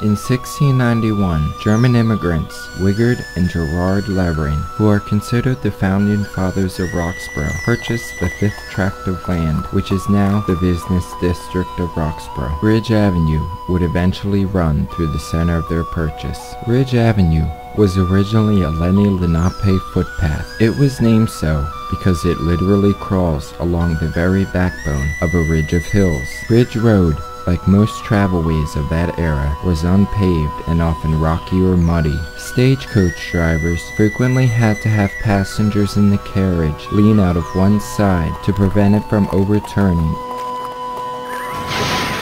In 1691, German immigrants Wigard and Gerard Levering, who are considered the founding fathers of Roxborough, purchased the fifth tract of land, which is now the business district of Roxborough. Ridge Avenue would eventually run through the center of their purchase. Ridge Avenue was originally a Lenni Lenape footpath. It was named so because it literally crawls along the very backbone of a ridge of hills. Ridge Road, like most travelways of that era, was unpaved and often rocky or muddy. Stagecoach drivers frequently had to have passengers in the carriage lean out of one side to prevent it from overturning.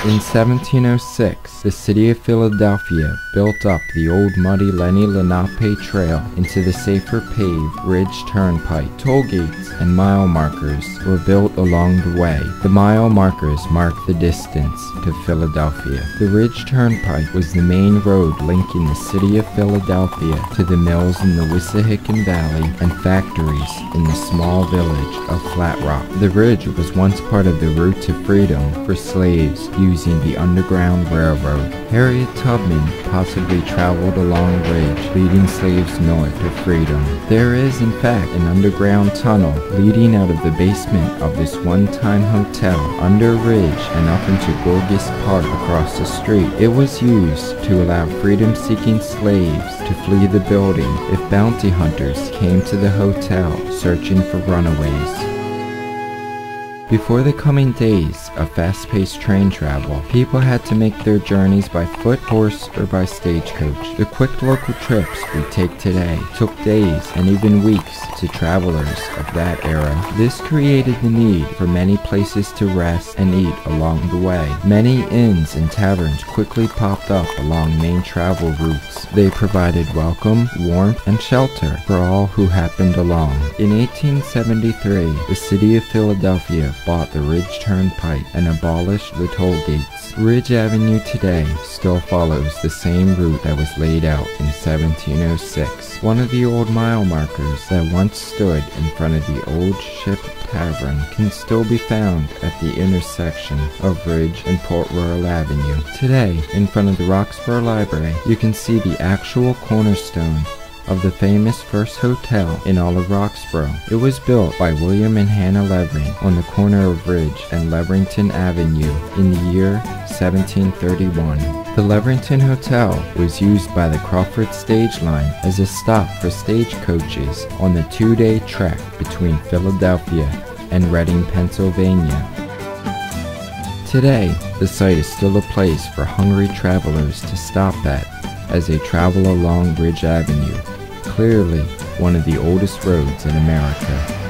In 1706, the city of Philadelphia built up the old muddy Lenni Lenape Trail into the safer paved Ridge Turnpike. Toll gates and mile markers were built along the way. The mile markers marked the distance to Philadelphia. The Ridge Turnpike was the main road linking the city of Philadelphia to the mills in the Wissahickon Valley and factories in the small village of Flat Rock. The ridge was once part of the route to freedom for slaves using the Underground Railroad. Harriet Tubman possibly traveled along Ridge, leading slaves north to freedom. There is, in fact, an underground tunnel leading out of the basement of this one-time hotel under Ridge and up into Gorgas Park across the street. It was used to allow freedom-seeking slaves to flee the building if bounty hunters came to the hotel searching for runaways. Before the coming days of fast-paced train travel, people had to make their journeys by foot, horse, or by stagecoach. The quick local trips we take today took days and even weeks to travelers of that era. This created the need for many places to rest and eat along the way. Many inns and taverns quickly popped up along main travel routes. They provided welcome, warmth, and shelter for all who happened along. In 1873, the city of Philadelphia bought the Ridge Turnpike and abolished the toll gates. Ridge Avenue today still follows the same route that was laid out in 1706. One of the old mile markers that once stood in front of the Old Ship Tavern can still be found at the intersection of Ridge and Port Royal Avenue. Today, in front of the Roxborough Library, you can see the actual cornerstone of the famous first hotel in all of Roxborough. It was built by William and Hannah Levering on the corner of Ridge and Leverington Avenue in the year 1731. The Leverington Hotel was used by the Crawford Stage Line as a stop for stagecoaches on the two-day trek between Philadelphia and Reading, Pennsylvania. Today, the site is still a place for hungry travelers to stop at as they travel along Ridge Avenue, clearly one of the oldest roads in America.